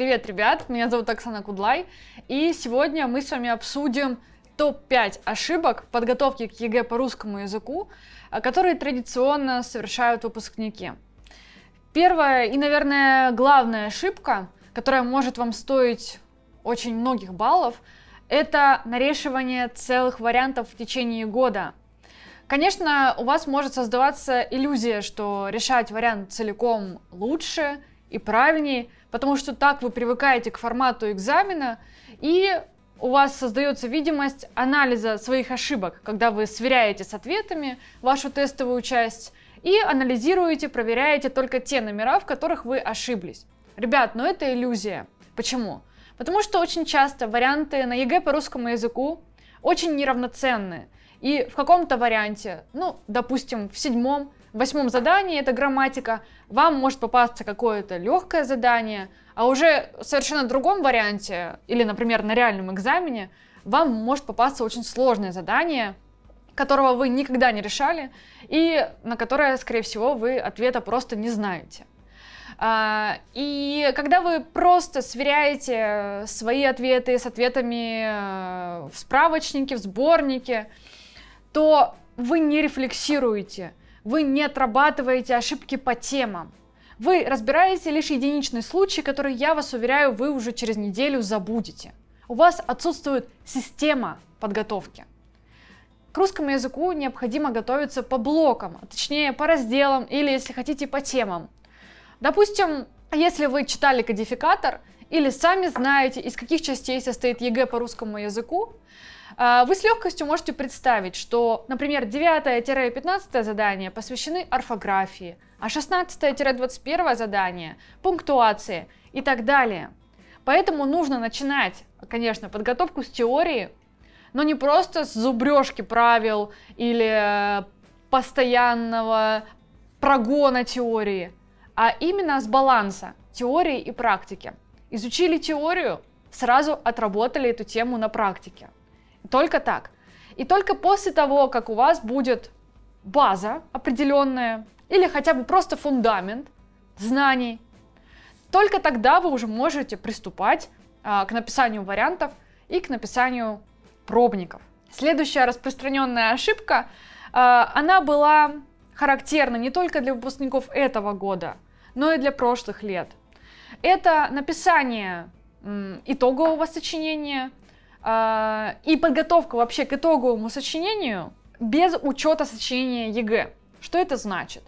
Привет, ребят! Меня зовут Оксана Кудлай, и сегодня мы с вами обсудим топ-5 ошибок подготовки к ЕГЭ по русскому языку, которые традиционно совершают выпускники. Первая и, наверное, главная ошибка, которая может вам стоить очень многих баллов, это нарешивание целых вариантов в течение года. Конечно, у вас может создаваться иллюзия, что решать вариант целиком лучше и правильнее, потому что так вы привыкаете к формату экзамена, и у вас создается видимость анализа своих ошибок, когда вы сверяете с ответами вашу тестовую часть и анализируете, проверяете только те номера, в которых вы ошиблись. Ребят, но это иллюзия. Почему? Потому что очень часто варианты на ЕГЭ по русскому языку очень неравноценны. И в каком-то варианте, допустим, в седьмом, восьмом задании, это грамматика, вам может попасться какое-то легкое задание, а уже в совершенно другом варианте, или, например, на реальном экзамене, вам может попасться очень сложное задание, которого вы никогда не решали, и на которое, скорее всего, вы ответа просто не знаете. И когда вы просто сверяете свои ответы с ответами в справочнике, в сборнике, то вы не рефлексируете, вы не отрабатываете ошибки по темам. Вы разбираете лишь единичный случай, который, я вас уверяю, вы уже через неделю забудете. У вас отсутствует система подготовки. К русскому языку необходимо готовиться по блокам, а точнее по разделам или, если хотите, по темам. Допустим, если вы читали кодификатор или сами знаете, из каких частей состоит ЕГЭ по русскому языку, вы с легкостью можете представить, что, например, 9-15 задания посвящены орфографии, а 16-21 задание – пунктуации и так далее. Поэтому нужно начинать, конечно, подготовку с теории, но не просто с зубрежки правил или постоянного прогона теории, а именно с баланса теории и практики. Изучили теорию, сразу отработали эту тему на практике. Только так. И только после того, как у вас будет база определенная, или хотя бы просто фундамент знаний, только тогда вы уже можете приступать к написанию вариантов и к написанию пробников. Следующая распространенная ошибка, она была характерна не только для выпускников этого года, но и для прошлых лет. Это написание итогового сочинения и подготовка вообще к итоговому сочинению без учета сочинения ЕГЭ. Что это значит?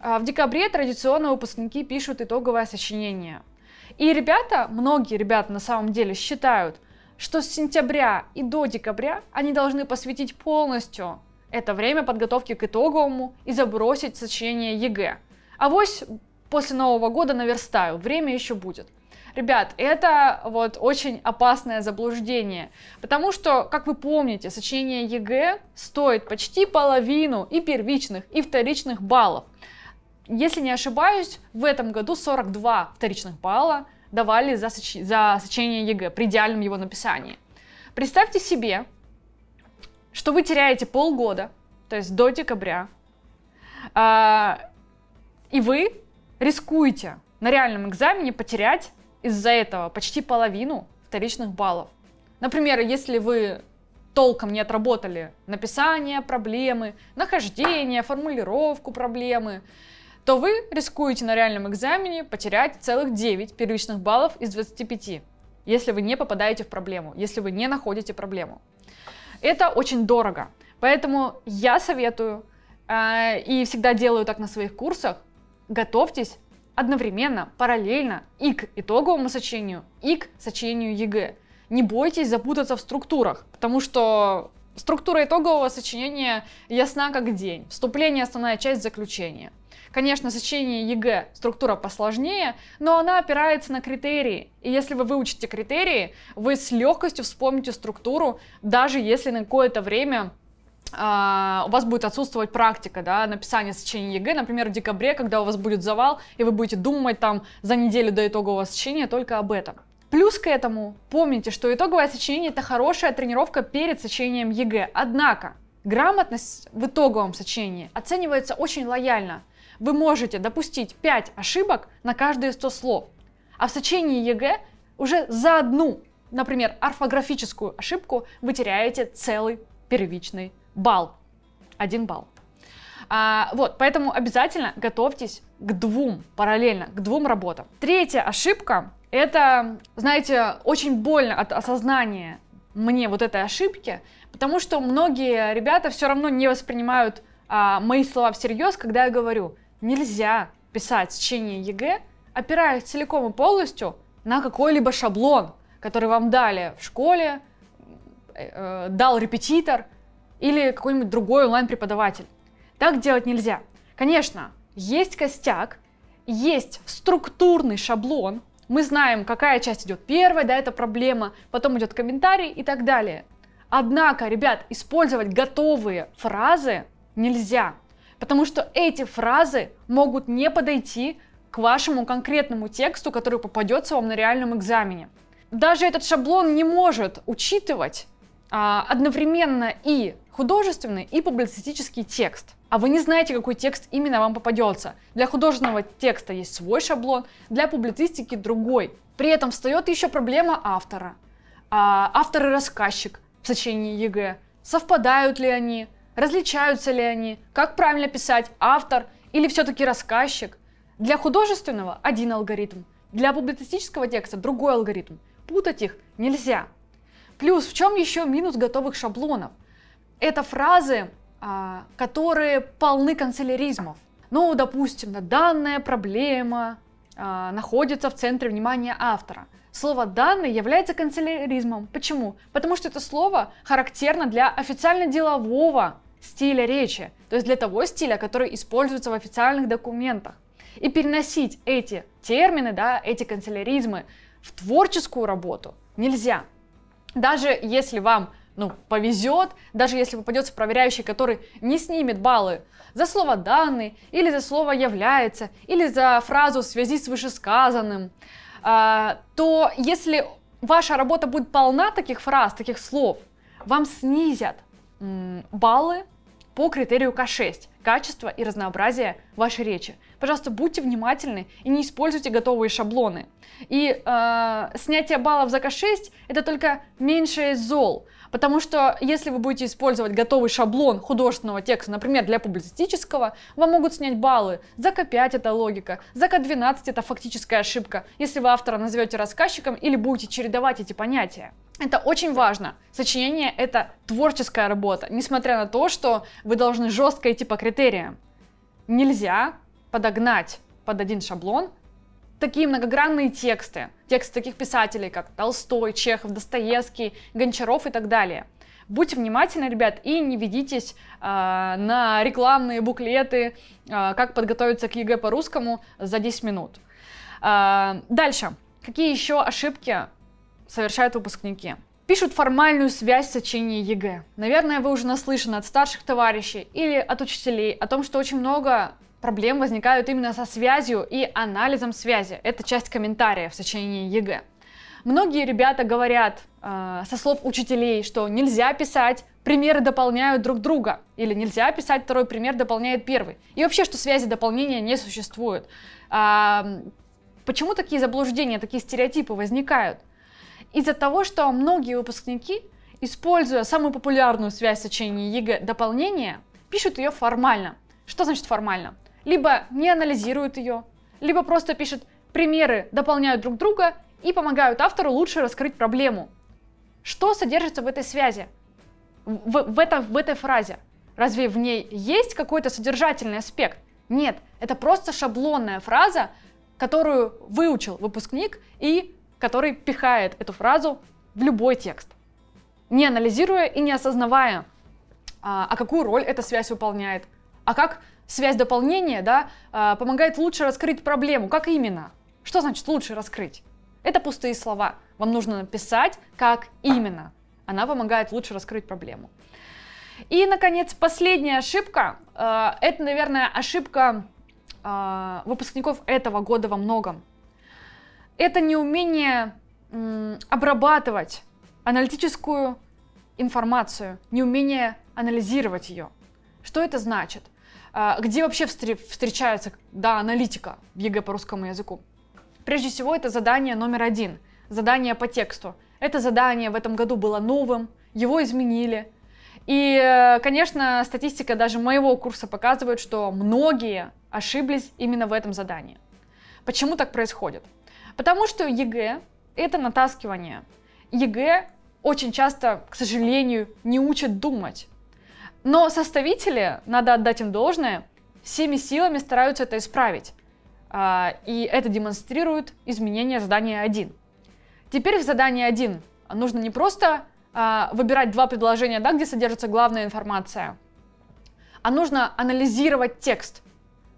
В декабре традиционно выпускники пишут итоговое сочинение. И ребята, многие ребята на самом деле считают, что с сентября и до декабря они должны посвятить полностью это время подготовки к итоговому и забросить сочинение ЕГЭ. Авось после Нового года наверстаю, время еще будет. Ребят, это очень опасное заблуждение, потому что, как вы помните, сочинение ЕГЭ стоит почти половину и первичных, и вторичных баллов. Если не ошибаюсь, в этом году 42 вторичных балла давали за сочинение ЕГЭ при идеальном его написании. Представьте себе, что вы теряете полгода, то есть до декабря, и вы рискуете на реальном экзамене потерять из-за этого почти половину вторичных баллов. Например, если вы толком не отработали написание проблемы, нахождение, формулировку проблемы, то вы рискуете на реальном экзамене потерять целых 9 первичных баллов из 25, если вы не попадаете в проблему, если вы не находите проблему. Это очень дорого, поэтому я советую и всегда делаю так на своих курсах: готовьтесь одновременно, параллельно и к итоговому сочинению, и к сочинению ЕГЭ. Не бойтесь запутаться в структурах, потому что структура итогового сочинения ясна как день. Вступление, основная часть, заключение. Конечно, сочинение ЕГЭ структура посложнее, но она опирается на критерии. И если вы выучите критерии, вы с легкостью вспомните структуру, даже если на какое-то время у вас будет отсутствовать практика, написания сочинения ЕГЭ, например, в декабре, когда у вас будет завал, и вы будете думать за неделю до итогового сочинения только об этом. Плюс к этому помните, что итоговое сочинение – это хорошая тренировка перед сочинением ЕГЭ. Однако грамотность в итоговом сочинении оценивается очень лояльно. Вы можете допустить 5 ошибок на каждые 100 слов. А в сочинении ЕГЭ уже за одну, например, орфографическую ошибку вы теряете целый первичный балл. 1 балл. Вот, поэтому обязательно готовьтесь к двум, параллельно к двум работам. Третья ошибка – это, знаете, очень больно от осознания мне вот этой ошибки, потому что многие ребята все равно не воспринимают мои слова всерьез, когда я говорю, нельзя писать сочинение ЕГЭ, опираясь целиком и полностью на какой-либо шаблон, который вам дали в школе, дал репетитор или какой-нибудь другой онлайн-преподаватель. Так делать нельзя. Конечно, есть костяк, есть структурный шаблон, мы знаем, какая часть идет первая, да, это проблема, потом идет комментарий и так далее. Однако, ребят, использовать готовые фразы нельзя, потому что эти фразы могут не подойти к вашему конкретному тексту, который попадется вам на реальном экзамене. Даже этот шаблон не может учитывать одновременно и художественный, и публицистический текст. А вы не знаете, какой текст именно вам попадется. Для художественного текста есть свой шаблон, для публицистики другой. При этом встает еще проблема автора. Автор и рассказчик в сочинении ЕГЭ. Совпадают ли они? Различаются ли они? Как правильно писать, автор или все-таки рассказчик? Для художественного один алгоритм, для публицистического текста другой алгоритм. Путать их нельзя. Плюс, в чем еще минус готовых шаблонов? Это фразы, которые полны канцеляризмов. Ну, допустим, данная проблема находится в центре внимания автора. Слово «данный» является канцеляризмом. Почему? Потому что это слово характерно для официально-делового стиля речи, то есть для того стиля, который используется в официальных документах. И переносить эти термины, да, эти канцеляризмы в творческую работу нельзя. Даже если вам повезет, даже если попадется проверяющий, который не снимет баллы за слово «данный» или за слово «является», или за фразу «в связи с вышесказанным», то если ваша работа будет полна таких фраз, таких слов, вам снизят баллы по критерию К6 – качество и разнообразие вашей речи. Пожалуйста, будьте внимательны и не используйте готовые шаблоны. И снятие баллов за К6 – это только меньшее зол. Потому что если вы будете использовать готовый шаблон художественного текста, например, для публицистического, вам могут снять баллы. За К5 это логика, за К12 это фактическая ошибка, если вы автора назовете рассказчиком или будете чередовать эти понятия. Это очень важно. Сочинение – это творческая работа, несмотря на то, что вы должны жестко идти по критериям. Нельзя подогнать под один шаблон такие многогранные тексты, тексты таких писателей, как Толстой, Чехов, Достоевский, Гончаров и так далее. Будьте внимательны, ребят, и не ведитесь на рекламные буклеты, как подготовиться к ЕГЭ по-русскому за 10 минут. Дальше. Какие еще ошибки совершают выпускники? Пишут формальную связь сочинения ЕГЭ. Наверное, вы уже наслышаны от старших товарищей или от учителей о том, что очень много проблем возникают именно со связью и анализом связи. Это часть комментария в сочинении ЕГЭ. Многие ребята говорят со слов учителей, что нельзя писать «примеры дополняют друг друга» или «нельзя писать второй пример дополняет первый». И вообще, что связи дополнения не существует. Почему такие заблуждения, такие стереотипы возникают? Из-за того, что многие выпускники, используя самую популярную связь в сочинении ЕГЭ «дополнение», пишут ее формально. Что значит формально? Либо не анализируют ее, либо просто пишут примеры, дополняют друг друга и помогают автору лучше раскрыть проблему. Что содержится в этой связи, в этой фразе? Разве в ней есть какой-то содержательный аспект? Нет, это просто шаблонная фраза, которую выучил выпускник и который пихает эту фразу в любой текст, не анализируя и не осознавая, а какую роль эта связь выполняет. А как связь дополнения, да, помогает лучше раскрыть проблему? Как именно? Что значит лучше раскрыть? Это пустые слова. Вам нужно написать, как именно она помогает лучше раскрыть проблему. И, наконец, последняя ошибка. Это, наверное, ошибка выпускников этого года во многом. Это неумение обрабатывать аналитическую информацию, неумение анализировать ее. Что это значит? Где вообще встречается аналитика в ЕГЭ по русскому языку? Прежде всего, это задание номер один, задание по тексту. Это задание в этом году было новым, его изменили. И, конечно, статистика даже моего курса показывает, что многие ошиблись именно в этом задании. Почему так происходит? Потому что ЕГЭ – это натаскивание. ЕГЭ очень часто, к сожалению, не учат думать. Но составители, надо отдать им должное, всеми силами стараются это исправить. И это демонстрирует изменение задания 1. Теперь в задании 1 нужно не просто выбирать два предложения, да, где содержится главная информация, а нужно анализировать текст.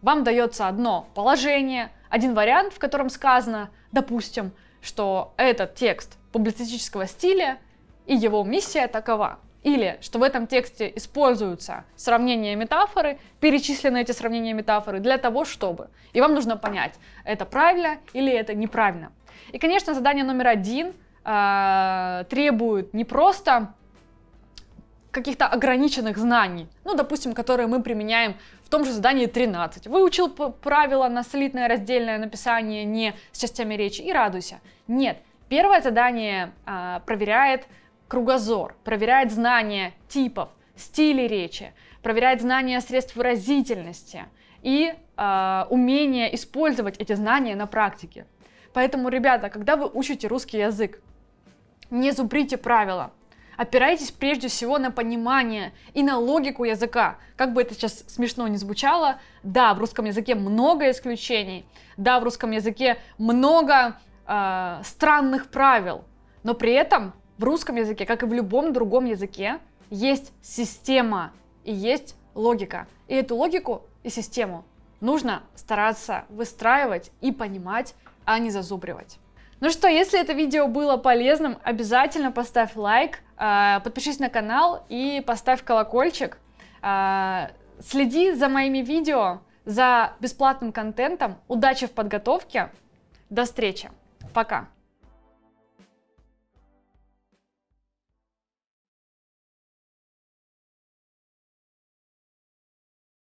Вам дается одно положение, один вариант, в котором сказано, допустим, что этот текст публицистического стиля и его миссия такова. Или что в этом тексте используются сравнения метафоры, перечислены эти сравнения метафоры для того, чтобы. И вам нужно понять, это правильно или это неправильно. И, конечно, задание номер 1 требует не просто каких-то ограниченных знаний, ну, допустим, которые мы применяем в том же задании 13. Выучил правила на слитное разделное написание не с частями речи и радуйся. Нет, первое задание проверяет кругозор, проверяет знания типов, стилей речи, проверяет знания средств выразительности и умение использовать эти знания на практике. Поэтому, ребята, когда вы учите русский язык, не зубрите правила, опирайтесь прежде всего на понимание и на логику языка. Как бы это сейчас смешно не звучало, да, в русском языке много исключений, да, в русском языке много странных правил, но при этом в русском языке, как и в любом другом языке, есть система и есть логика. И эту логику и систему нужно стараться выстраивать и понимать, а не зазубривать. Ну что, если это видео было полезным, обязательно поставь лайк, подпишись на канал и поставь колокольчик. Следи за моими видео, за бесплатным контентом. Удачи в подготовке. До встречи. Пока.